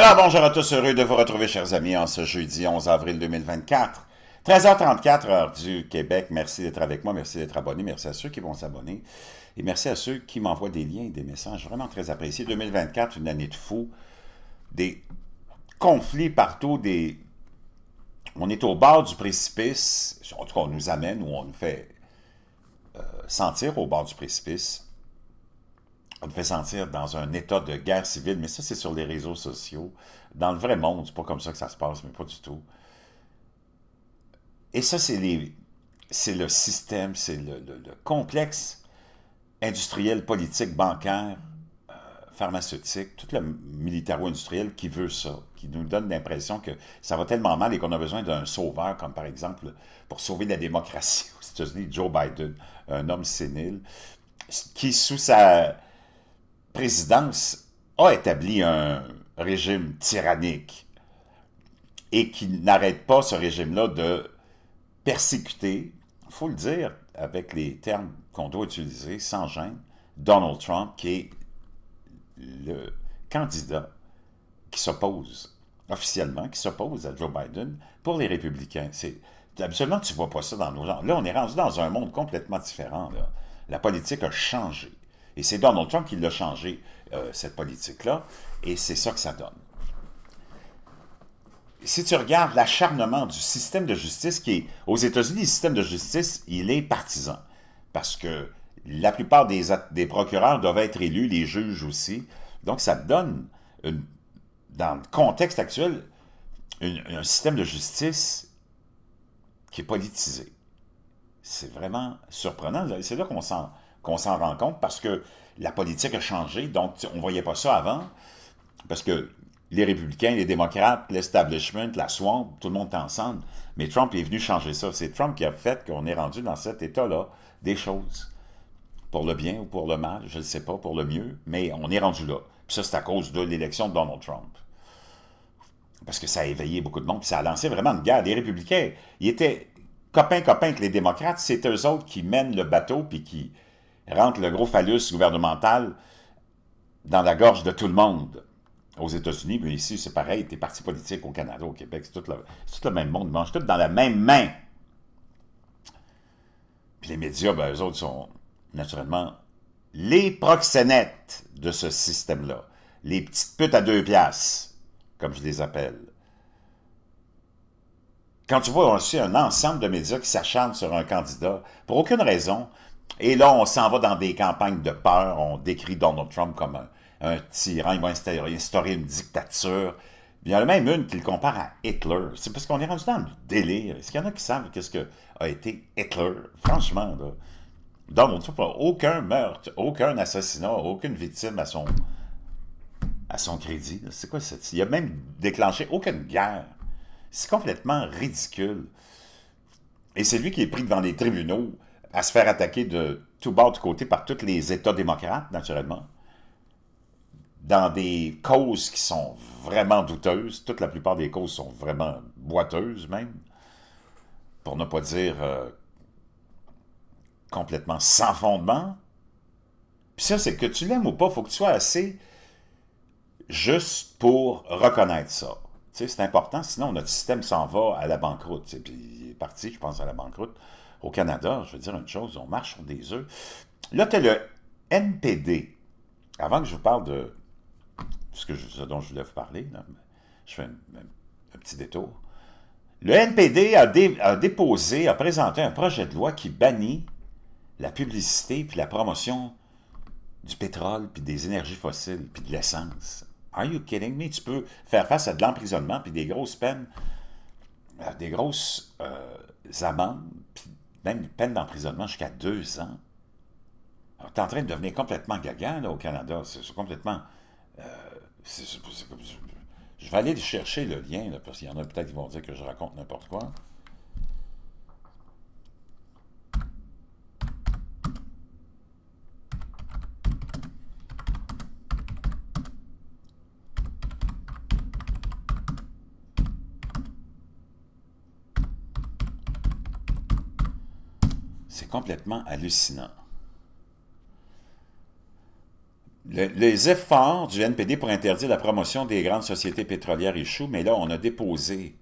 Alors bonjour à tous, heureux de vous retrouver chers amis en ce jeudi 11 avril 2024, 13h34 heure du Québec. Merci d'être avec moi, merci d'être abonné, merci à ceux qui vont s'abonner et merci à ceux qui m'envoient des liens et des messages vraiment très appréciés. 2024, une année de fou, des conflits partout, on est au bord du précipice, en tout cas on nous amène ou on nous fait sentir au bord du précipice. On te fait sentir dans un état de guerre civile, mais ça, c'est sur les réseaux sociaux. Dans le vrai monde, c'est pas comme ça que ça se passe, mais pas du tout. Et ça, c'est le système, c'est le complexe industriel, politique, bancaire, pharmaceutique, tout le militaro-industriel qui veut ça, qui nous donne l'impression que ça va tellement mal et qu'on a besoin d'un sauveur, comme par exemple, pour sauver la démocratie aux États-Unis, Joe Biden, un homme sénile, qui, sous sa présidence a établi un régime tyrannique et qui n'arrête pas ce régime-là de persécuter, il faut le dire avec les termes qu'on doit utiliser sans gêne, Donald Trump qui est le candidat qui s'oppose officiellement, qui s'oppose à Joe Biden pour les républicains. Absolument, tu ne vois pas ça dans nos gens. Là, on est rendu dans un monde complètement différent. Là. La politique a changé. Et c'est Donald Trump qui l'a changé, cette politique-là, et c'est ça que ça donne. Si tu regardes l'acharnement du système de justice qui est... Aux États-Unis, le système de justice, il est partisan, parce que la plupart des procureurs doivent être élus, les juges aussi. Donc, ça donne, dans le contexte actuel, un système de justice qui est politisé. C'est vraiment surprenant. C'est là qu'on s'en rend compte parce que la politique a changé, donc on ne voyait pas ça avant, parce que les républicains, les démocrates, l'establishment, la swamp, tout le monde est ensemble, mais Trump est venu changer ça. C'est Trump qui a fait qu'on est rendu dans cet état-là des choses, pour le bien ou pour le mal, je ne sais pas, pour le mieux, mais on est rendu là. Puis ça, c'est à cause de l'élection de Donald Trump. Parce que ça a éveillé beaucoup de monde, puis ça a lancé vraiment une guerre. Les républicains, ils étaient copains avec les démocrates, c'est eux autres qui mènent le bateau puis qui rentrent le gros phallus gouvernemental dans la gorge de tout le monde. Aux États-Unis, mais ici, c'est pareil, tes partis politiques au Canada, au Québec, c'est tout le même monde, ils mangent tout dans la même main. Puis les médias, ben, eux autres sont naturellement les proxénètes de ce système-là. Les petites putes à 2 piastres, comme je les appelle. Quand tu vois aussi un ensemble de médias qui s'acharnent sur un candidat, pour aucune raison, et là, on s'en va dans des campagnes de peur, on décrit Donald Trump comme un tyran, il va instaurer une dictature. Il y en a même une qui le compare à Hitler. C'est parce qu'on est rendu dans le délire. Est-ce qu'il y en a qui savent qu'est-ce que a été Hitler? Franchement, là, Donald Trump n'a aucun meurtre, aucun assassinat, aucune victime à son crédit. C'est quoi ça? Il n'a même déclenché aucune guerre. C'est complètement ridicule. Et c'est lui qui est pris devant les tribunaux à se faire attaquer de tout bord de côté par tous les États démocrates, naturellement, dans des causes qui sont vraiment douteuses. Toute la plupart des causes sont vraiment boiteuses, même, pour ne pas dire complètement sans fondement. Puis ça, c'est que tu l'aimes ou pas, il faut que tu sois assez juste pour reconnaître ça. C'est important, sinon notre système s'en va à la banqueroute. Puis il est parti, je pense, à la banqueroute. Au Canada, je veux dire une chose, on marche sur des œufs. Là, tu as le NPD. Avant que je vous parle de ce dont je voulais vous parler, là, je fais un petit détour. Le NPD a présenté un projet de loi qui bannit la publicité puis la promotion du pétrole puis des énergies fossiles puis de l'essence. Are you kidding me? Tu peux faire face à de l'emprisonnement puis des grosses peines, des grosses amendes, puis même des peines d'emprisonnement jusqu'à 2 ans. Alors, t'es en train de devenir complètement gaga, là, au Canada. C'est complètement... je vais aller chercher le lien, là, parce qu'il y en a peut-être qui vont dire que je raconte n'importe quoi. C'est complètement hallucinant. Les efforts du NPD pour interdire la promotion des grandes sociétés pétrolières échouent, mais là, on a déposé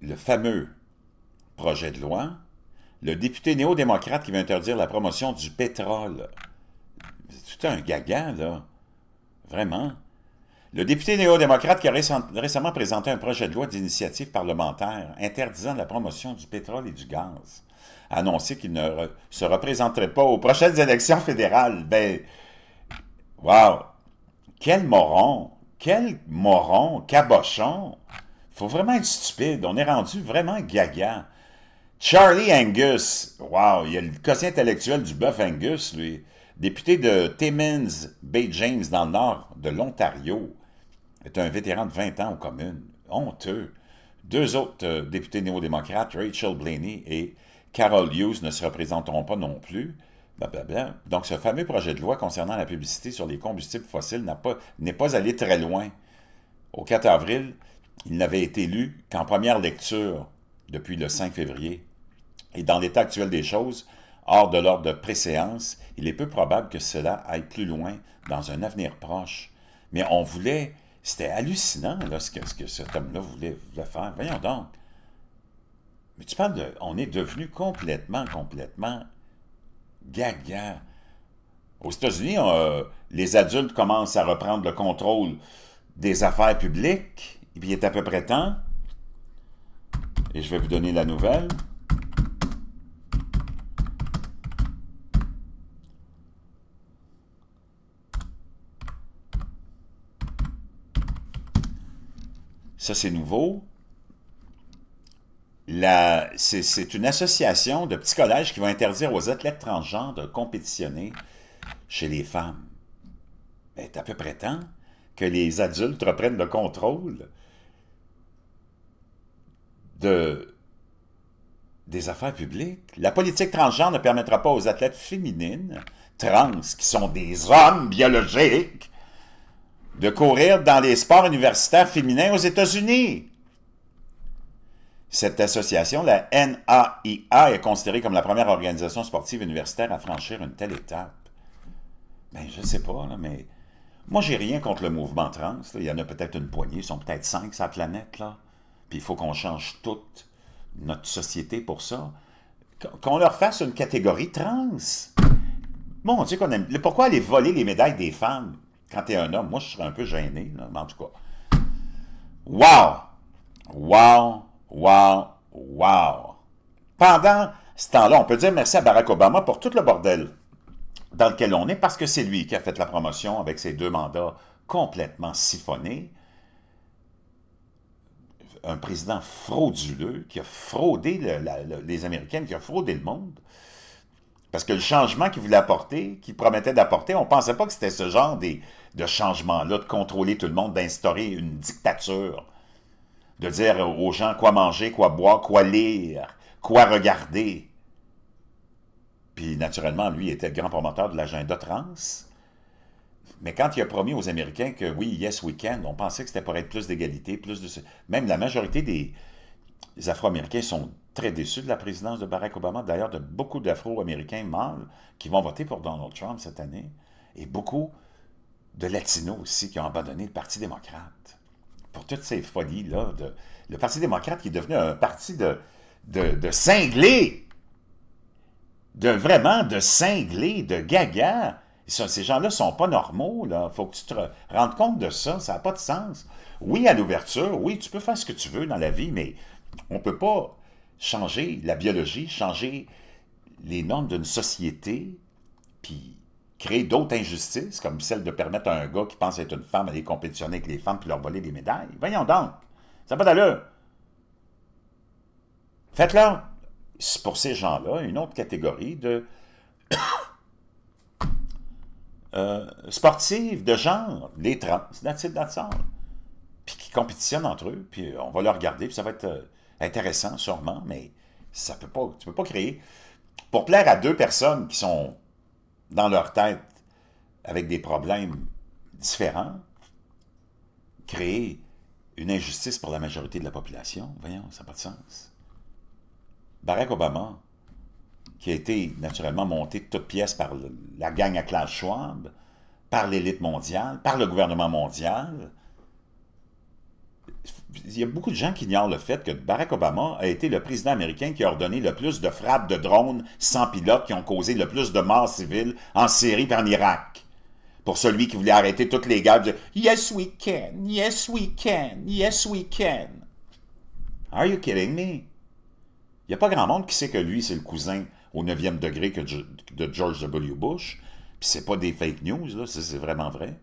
le fameux projet de loi. Le député néo-démocrate qui veut interdire la promotion du pétrole. C'est tout un gaga, là. Vraiment. Le député néo-démocrate qui a récemment présenté un projet de loi d'initiative parlementaire interdisant la promotion du pétrole et du gaz. Annoncé qu'il ne se représenterait pas aux prochaines élections fédérales. Ben, wow! Quel moron! Quel moron! Cabochon! Faut vraiment être stupide. On est rendu vraiment gaga. Charlie Angus. Wow! Il y a le quotient intellectuel du bœuf Angus, lui. Député de Timmins, Bay James, dans le nord de l'Ontario. Est un vétéran de 20 ans aux communes. Honteux. Deux autres députés néo-démocrates, Rachel Blaney et Carol Hughes, ne se représenteront pas non plus. Blablabla. Donc, ce fameux projet de loi concernant la publicité sur les combustibles fossiles n'est pas allé très loin. Au 4 avril, il n'avait été lu qu'en première lecture depuis le 5 février. Et dans l'état actuel des choses, hors de l'ordre de préséance, il est peu probable que cela aille plus loin dans un avenir proche. Mais on voulait... C'était hallucinant là, ce que cet homme-là voulait faire. Voyons donc. Mais tu parles de... On est devenu complètement gaga. Aux États-Unis, les adultes commencent à reprendre le contrôle des affaires publiques. Et puis, il est à peu près temps. Et je vais vous donner la nouvelle. Ça, c'est nouveau. C'est une association de petits collèges qui va interdire aux athlètes transgenres de compétitionner chez les femmes. Mais c'est à peu près temps que les adultes reprennent le contrôle des affaires publiques. La politique transgenre ne permettra pas aux athlètes féminines, trans, qui sont des hommes biologiques, de courir dans les sports universitaires féminins aux États-Unis. Cette association, la NAIA, est considérée comme la première organisation sportive universitaire à franchir une telle étape. Ben, je ne sais pas, là, mais... Moi, j'ai rien contre le mouvement trans. Là. Il y en a peut-être une poignée, ils sont peut-être 5 sur la planète, là. Puis il faut qu'on change toute notre société pour ça. Qu'on leur fasse une catégorie trans. Bon, tu sais qu'on aime... Pourquoi aller voler les médailles des femmes quand t'es un homme? Moi, je serais un peu gêné, là, mais en tout cas. Wow! Wow! Wow! Wow! Pendant ce temps-là, on peut dire merci à Barack Obama pour tout le bordel dans lequel on est, parce que c'est lui qui a fait la promotion avec ses 2 mandats complètement siphonnés. Un président frauduleux qui a fraudé les Américaines, qui a fraudé le monde. Parce que le changement qu'il voulait apporter, qu'il promettait d'apporter, on ne pensait pas que c'était ce genre de changement-là, de contrôler tout le monde, d'instaurer une dictature. De dire aux gens quoi manger, quoi boire, quoi lire, quoi regarder. Puis, naturellement, lui était le grand promoteur de l'agenda trans. Mais quand il a promis aux Américains que, oui, yes, we can, on pensait que c'était pour être plus d'égalité, plus de... Même la majorité des Afro-Américains sont très déçus de la présidence de Barack Obama. D'ailleurs, de beaucoup d'Afro-Américains mâles qui vont voter pour Donald Trump cette année. Et beaucoup de Latinos aussi qui ont abandonné le Parti démocrate. Pour toutes ces folies-là, le Parti démocrate qui est devenu un parti de cinglés, de cinglés, de gaga. Ces gens-là sont pas normaux, là. Faut que tu te rendes compte de ça, ça n'a pas de sens. Oui, à l'ouverture, oui, tu peux faire ce que tu veux dans la vie, mais on ne peut pas changer la biologie, changer les normes d'une société, puis... créer d'autres injustices, comme celle de permettre à un gars qui pense être une femme d'aller compétitionner avec les femmes puis leur voler des médailles. Voyons donc, ça n'a pas d'allure. Faites-leur, pour ces gens-là, une autre catégorie de sportives, de genre, les trans, that's all. Puis qui compétitionnent entre eux, puis on va leur regarder, puis ça va être intéressant sûrement, mais ça peut pas, tu ne peux pas créer... Pour plaire à 2 personnes qui sont... dans leur tête, avec des problèmes différents, créer une injustice pour la majorité de la population. Voyons, ça n'a pas de sens. Barack Obama, qui a été naturellement monté de toutes pièces par la gang à Klaus Schwab, par l'élite mondiale, par le gouvernement mondial. Il y a beaucoup de gens qui ignorent le fait que Barack Obama a été le président américain qui a ordonné le plus de frappes de drones sans pilote qui ont causé le plus de morts civiles en Syrie et en Irak. Pour celui qui voulait arrêter toutes les guerres, « Yes, we can! Yes, we can! Yes, we can! » Are you kidding me? Il n'y a pas grand monde qui sait que lui, c'est le cousin au 9e degré de George W. Bush. Puis c'est pas des fake news, là, c'est vraiment vrai.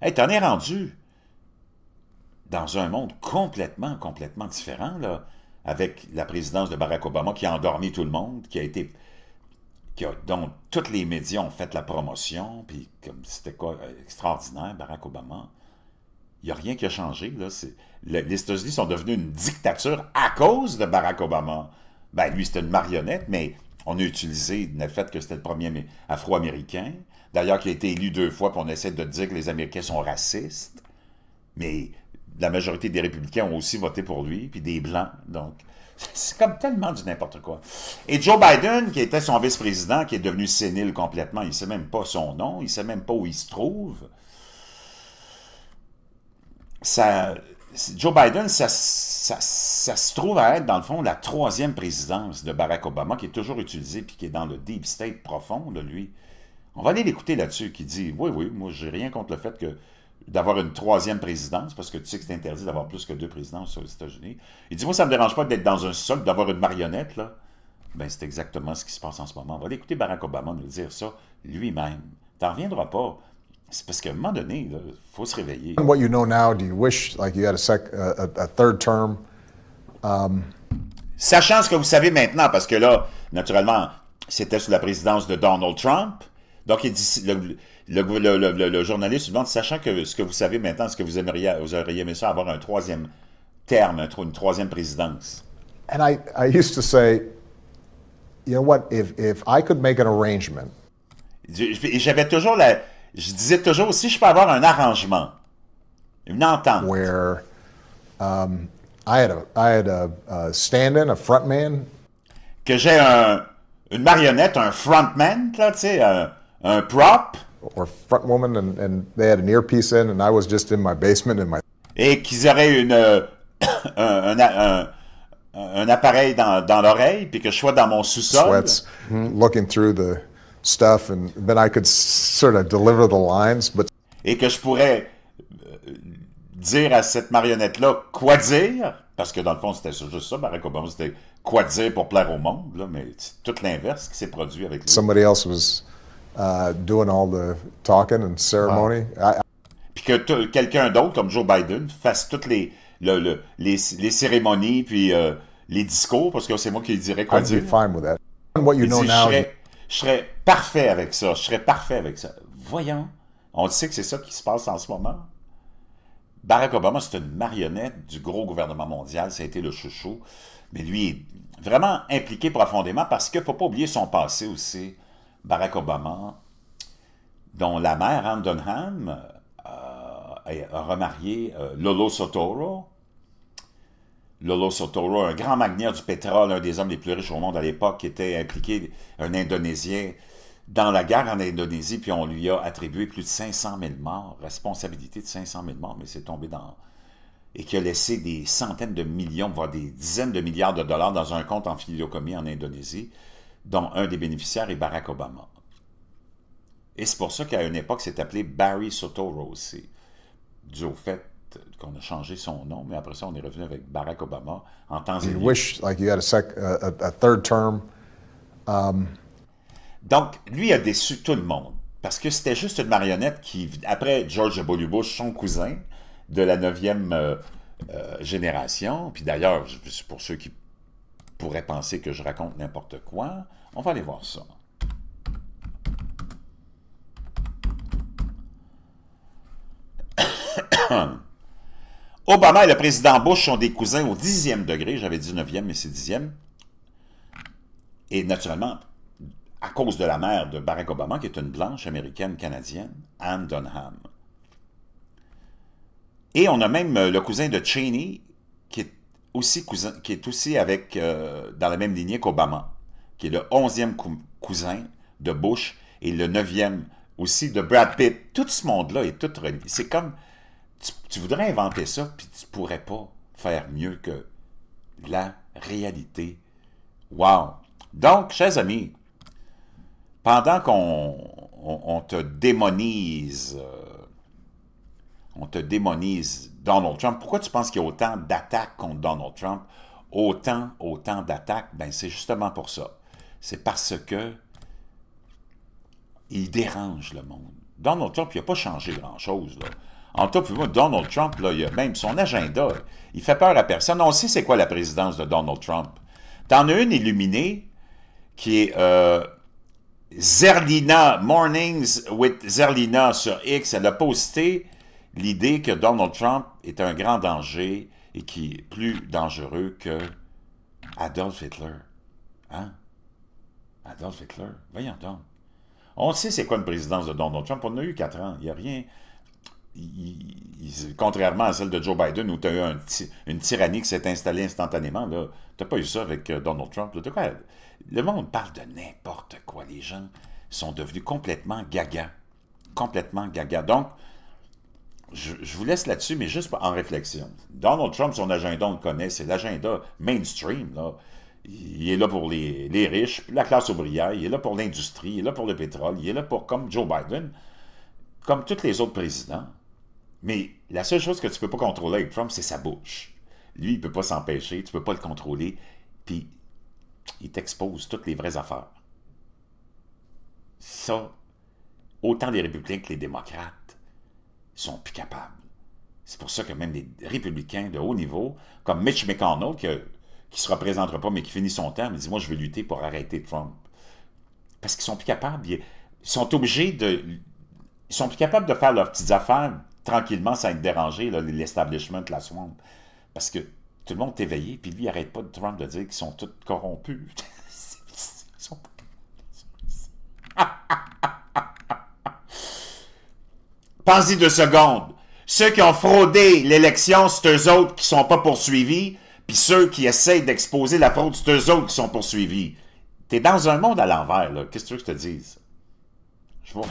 Hey, t'en es rendu dans un monde complètement, complètement différent, là, avec la présidence de Barack Obama qui a endormi tout le monde, qui a été, dont tous les médias ont fait la promotion, puis comme c'était quoi, extraordinaire, Barack Obama. Il n'y a rien qui a changé, là. Les États-Unis sont devenus une dictature à cause de Barack Obama. Ben, lui, c'était une marionnette, mais on a utilisé le fait que c'était le premier Afro-Américain, d'ailleurs qui a été élu 2 fois, puis on essaie de dire que les Américains sont racistes, mais la majorité des Républicains ont aussi voté pour lui, puis des Blancs, donc c'est comme tellement du n'importe quoi. Et Joe Biden, qui était son vice-président, qui est devenu sénile complètement, il ne sait même pas son nom, il ne sait même pas où il se trouve. Ça, Joe Biden, ça se trouve à être, dans le fond, la 3e présidence de Barack Obama, qui est toujours utilisée, puis qui est dans le deep state profond, de lui. On va aller l'écouter là-dessus, qui dit, oui, oui, moi, j'ai rien contre le fait que d'avoir une 3e présidence, parce que tu sais que c'est interdit d'avoir plus que 2 présidences aux États-Unis. Il dit, moi, ça me dérange pas d'être dans un sol, d'avoir une marionnette, là. Ben, c'est exactement ce qui se passe en ce moment. On va aller écouter Barack Obama nous dire ça lui-même. T'en reviendras pas. C'est parce qu'à un moment donné, il faut se réveiller. What you know now, do you wish like you had a third term? Sachant ce que vous savez maintenant, parce que là, naturellement, c'était sous la présidence de Donald Trump. Donc, il dit, le journaliste demande, sachant que ce que vous savez maintenant, ce que vous aimeriez, vous auriez aimé ça, avoir un 3e terme, une 3e présidence. And I used to say, you know what, if I could make an arrangement. J'avais toujours la... Je disais toujours, si je peux avoir un arrangement, une entente. Where I had a stand-in, a frontman. Que j'ai une marionnette, un frontman, là, tu sais, un prop. Or front woman, and they had an earpiece in, and I was just in my basement in my. Et qu'ils auraient une un appareil dans l'oreille, puis que je sois dans mon sous-sol. Looking through the stuff, and then I could sort of deliver the lines, but... Et que je pourrais dire à cette marionnette-là quoi dire, parce que dans le fond, c'était juste ça, Barack Obama, c'était quoi dire pour plaire au monde, là, mais c'est tout l'inverse qui s'est produit avec lui. Somebody else was doing all the talking and ceremony. Ah. Puis que quelqu'un d'autre, comme Joe Biden, fasse toutes les cérémonies, puis les discours, parce que c'est moi qui dirais quoi dire. I'd be fine with that. What you know now... Je serais parfait avec ça, je serais parfait avec ça. Voyons, on sait que c'est ça qui se passe en ce moment. Barack Obama, c'est une marionnette du gros gouvernement mondial, ça a été le chouchou. Mais lui est vraiment impliqué profondément parce qu'il ne faut pas oublier son passé aussi. Barack Obama, dont la mère, Anne Dunham, a remarié Lolo Soetoro. Lolo Soetoro, un grand magnat du pétrole, un des hommes les plus riches au monde à l'époque, qui était impliqué, un Indonésien, dans la guerre en Indonésie, puis on lui a attribué plus de 500 000 morts, responsabilité de 500 000 morts, mais c'est tombé dans... Et qui a laissé des centaines de millions, voire des dizaines de milliards de dollars dans un compte en fidélocommis en Indonésie, dont un des bénéficiaires est Barack Obama. Et c'est pour ça qu'à une époque, c'est appelé Barry Soetoro aussi, dû au fait qu'on a changé son nom, mais après ça, on est revenu avec Barack Obama en temps et lieu. Donc, lui a déçu tout le monde, parce que c'était juste une marionnette qui, après George W. Bush, son cousin de la 9e génération, puis d'ailleurs, pour ceux qui pourraient penser que je raconte n'importe quoi, on va aller voir ça. Obama et le président Bush sont des cousins au 10e degré, j'avais dit 9e, mais c'est 10e. Et naturellement, à cause de la mère de Barack Obama, qui est une blanche américaine-canadienne, Anne Dunham. Et on a même le cousin de Cheney, qui est aussi, dans la même lignée qu'Obama, qui est le 11e cousin de Bush et le 9e aussi de Brad Pitt. Tout ce monde-là est tout relié. C'est comme, tu voudrais inventer ça, puis tu pourrais pas faire mieux que la réalité. Wow! Donc, chers amis, pendant qu'on te démonise, Donald Trump, pourquoi tu penses qu'il y a autant d'attaques contre Donald Trump? Autant d'attaques, ben c'est justement pour ça. C'est parce que il dérange le monde. Donald Trump, il n'a pas changé grand-chose. En tout cas, Donald Trump, là, il a même son agenda, il fait peur à personne. On sait c'est quoi la présidence de Donald Trump. T'en as une illuminée qui est Zerlina, Mornings with Zerlina sur X. Elle a posté l'idée que Donald Trump est un grand danger et qui est plus dangereux que Adolf Hitler. Hein? Adolf Hitler? Voyons donc. On sait c'est quoi une présidence de Donald Trump. On en a eu 4 ans. Il n'y a rien... contrairement à celle de Joe Biden où tu as eu une tyrannie qui s'est installée instantanément, tu n'as pas eu ça avec Donald Trump. Le monde parle de n'importe quoi. Les gens sont devenus complètement gaga. Complètement gaga. Donc, je vous laisse là-dessus, mais juste en réflexion. Donald Trump, son agenda, on le connaît, c'est l'agenda mainstream. Là. Il est là pour les riches, la classe ouvrière, il est là pour l'industrie, il est là pour le pétrole, il est là pour, comme Joe Biden, comme tous les autres présidents. Mais la seule chose que tu ne peux pas contrôler avec Trump, c'est sa bouche. Lui, il ne peut pas s'empêcher, tu ne peux pas le contrôler, puis il t'expose toutes les vraies affaires. Ça, autant les républicains que les démocrates sont plus capables. C'est pour ça que même les républicains de haut niveau, comme Mitch McConnell, qui ne se représentera pas, mais qui finit son temps, mais dit « Moi, je vais lutter pour arrêter Trump. » Parce qu'ils sont plus capables, ils sont obligés de... Ils sont plus capables de faire leurs petites affaires tranquillement sans être dérangés, l'establishment de la SWAMP. Parce que tout le monde est éveillé, puis lui, il n'arrête pas de Trump de dire qu'ils sont tous corrompus. Pense-y 2 secondes. Ceux qui ont fraudé l'élection, c'est eux autres qui ne sont pas poursuivis, puis ceux qui essayent d'exposer la fraude, c'est eux autres qui sont poursuivis. T'es dans un monde à l'envers, là. Qu'est-ce que tu veux que je te dise? Je vois.